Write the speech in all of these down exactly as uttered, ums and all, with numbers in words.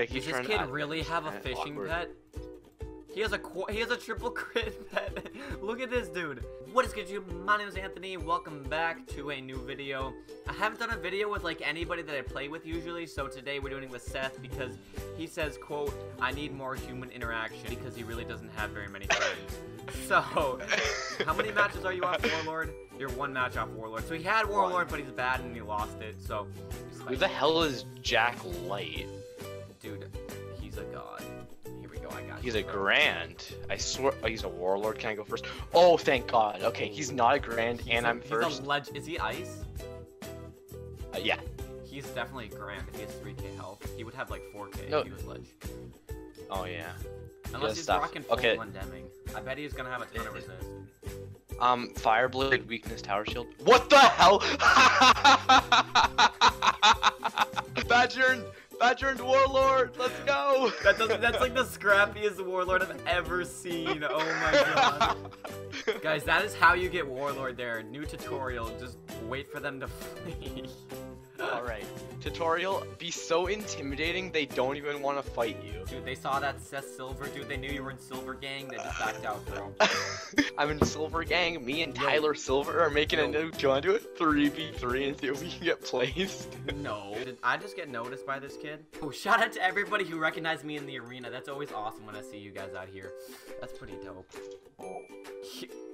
I keep Does this kid really have a fishing awkward. pet? He has a qu he has a triple crit pet. Look at this dude. What is good, YouTube? My name is Anthony. Welcome back to a new video. I haven't done a video with like anybody that I play with usually, so today we're doing it with Seth because he says, quote, I need more human interaction because he really doesn't have very many friends. So, how many matches are you off Warlord? You're one match off Warlord. So he had Warlord, but he's bad and he lost it, so. Like, who the hell is Jack Light? Dude, he's a god. I got he's you, a bro. grand. I swear. Oh, he's a warlord. Can I go first? Oh, thank God. Okay, he's not a grand, he's and i I'm he's first. A leg Is he ice? Uh, yeah. He's definitely a grand. If he has three K health, he would have like four K no. if he was ledge. Oh yeah. Unless he he's stuff. rocking full okay. Deming. I bet he's gonna have a ton of resist. Um, Fireblade, weakness, tower shield. What the hell? Badger. Badgered warlord, let's go! That doesn't, that's like the scrappiest warlord I've ever seen. Oh my god. Guys, that is how you get warlord there. New tutorial, just wait for them to flee. Alright, tutorial, be so intimidating they don't even want to fight you. Dude, they saw that Seth Silver, dude, they knew you were in Silver Gang, they just backed out, bro. I'm in Silver Gang, me and Tyler Silver are making no. a new, do you want to do it three v three and see if we can get placed? No. Did I just get noticed by this kid? Oh, shout out to everybody who recognized me in the arena, that's always awesome when I see you guys out here. That's pretty dope. Oh.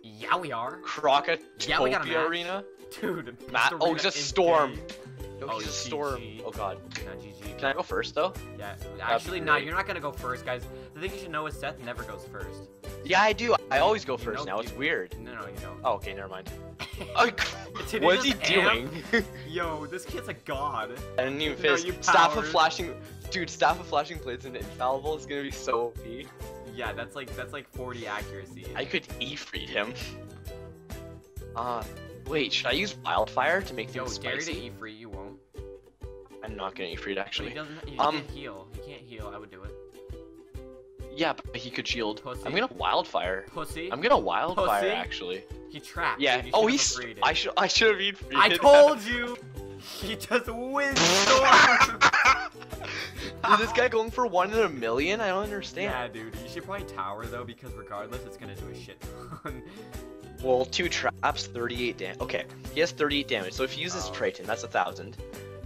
Yeah, we are. Crocotopia yeah, we got a arena? Dude. Matt arena oh, just Storm. Day. No, oh, he's a storm. G G. Oh god. No, G G. Can I go first though? Yeah. Actually, no. Nah, you're not gonna go first, guys. The thing you should know is Seth never goes first. Yeah, I do. I always go first. You know, now you... it's weird. No, no, you don't. Oh, okay, never mind. Oh, dude, what is he doing? Amp? Yo, this kid's a god. I didn't even finish. No, Staff of flashing, dude. Staff of flashing blades and infallible is gonna be so O P. Yeah, that's like that's like forty accuracy. I could Ifrit him. Uh, wait, should I use Wildfire to make things spicy? Yo, dare to Ifrit, you won't. I'm not gonna Ifrit actually. He doesn't. He um, can't heal. He can't heal. I would do it. Yeah, but he could shield. Pussy. I'm gonna Wildfire. Pussy. I'm gonna Wildfire Pussy. actually. He trapped. Yeah. Dude, oh, he's. I should. I should have Ifrited. I told you. He just wins. Is this guy going for one in a million? I don't understand. Yeah, dude. You should probably tower though, because regardless, it's gonna do a shit ton. Well, two traps, thirty-eight damage. Okay, he has thirty-eight damage. So if he uses oh. Triton, that's a thousand.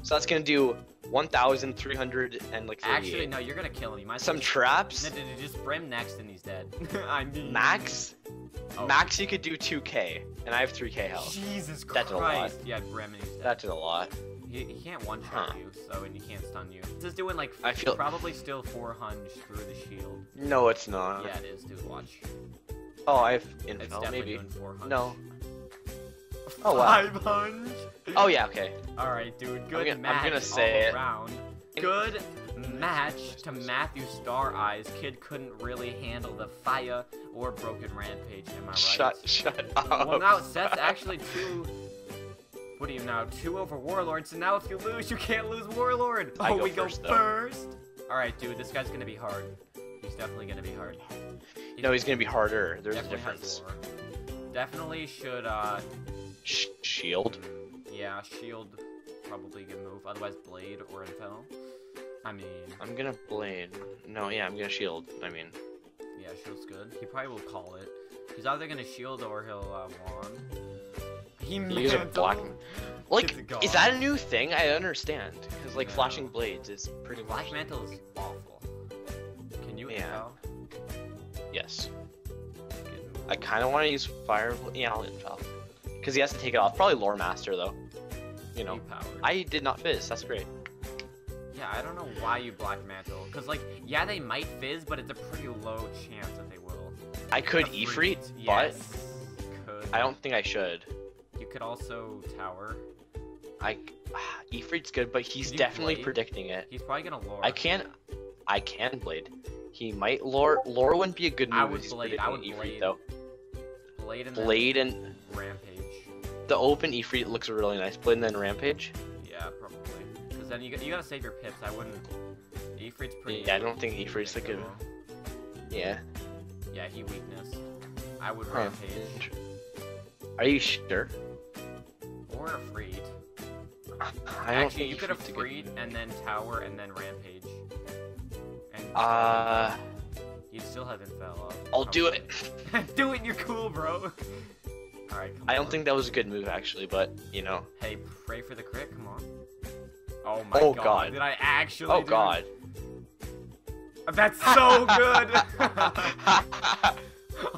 So that's gonna do one thousand three hundred and like actually no, you're gonna kill him. You might some just, traps. No, no, no, just Brim next and he's dead. I mean max, oh. max you could do two K and I have three K health. Jesus Christ! That did a lot. Yeah, Brim and he's dead. That did a lot. He, he can't one shot huh. you, so and he can't stun you. This is doing like I feel probably still four hunch through the shield. No, it's not. Yeah, it is. Dude, watch. Oh, I have info. It's definitely maybe. Doing four hunch. No. Oh wow. Five hunch. Oh yeah, okay. Alright, dude. Good I'm gonna, match I'm gonna say all around. It. Good match to Matthew Star Eyes. Kid couldn't really handle the fire or broken rampage. Am I right? Shut, shut up. Well, now Seth's actually two. What are you now? Two over Warlord. So now if you lose, you can't lose Warlord. Oh, I go we first, go though. first. Alright, dude. This guy's gonna be hard. He's definitely gonna be hard. He's no, he's gonna be harder. There's a difference. Definitely should uh. Sh shield. Yeah, shield probably good move. Otherwise, blade or infel. I mean, I'm gonna blade. No, yeah, I'm gonna shield. I mean, yeah, shield's good. He probably will call it. He's either gonna shield or he'll uh, wand. He means black. Like, is that a new thing? I understand because like no. flashing blades is pretty. Black mantle is awful. Can you yeah. infel? Yes. I kind of want to use fire. Yeah, I'll infel. Because he has to take it off. Probably Lore Master, though. You know. I did not fizz. That's great. Yeah, I don't know why you Black Mantle. Because, like, yeah, they might fizz, but it's a pretty low chance that they will. I could Ifrit, but could. I don't think I should. You could also Tower. I uh, Ifrit's good, but he's definitely blade? predicting it. He's probably going to Lore. I can I can Blade. He might Lore. Lore wouldn't be a good move. I would Blade. I would Ifrit, blade. though. Blade and... Blade and... Rampage. The open Ifrit looks really nice. Blade and then Rampage? Yeah, probably. Because then you, you gotta save your pips. I wouldn't... Ifrit's pretty... Yeah, I don't think Ifrit's like a... Yeah. Yeah, he weakness. I would huh. Rampage. Are you sure? Or Ifrit. I Actually, you could have Ifrit and then Tower and then Rampage. Uh. You still haven't fell off. I'll do it. Do it. You're cool, bro. All right. Come I don't on. think that was a good move actually, but you know. Hey, pray for the crit. Come on. Oh my oh, god. god. Did I actually? Oh do god. It? That's so good.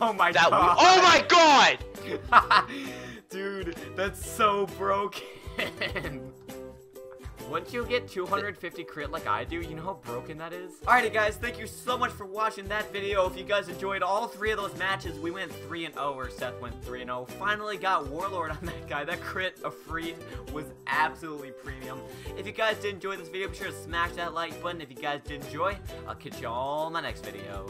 Oh my that god. Oh my god. Dude, that's so broken. Once you get two hundred fifty crit like I do, you know how broken that is? Alrighty guys, thank you so much for watching that video. If you guys enjoyed all three of those matches, we went three and oh, or Seth went three and oh. Finally got Warlord on that guy. That crit of free was absolutely premium. If you guys did enjoy this video, be sure to smash that like button. If you guys did enjoy, I'll catch y'all in my next video.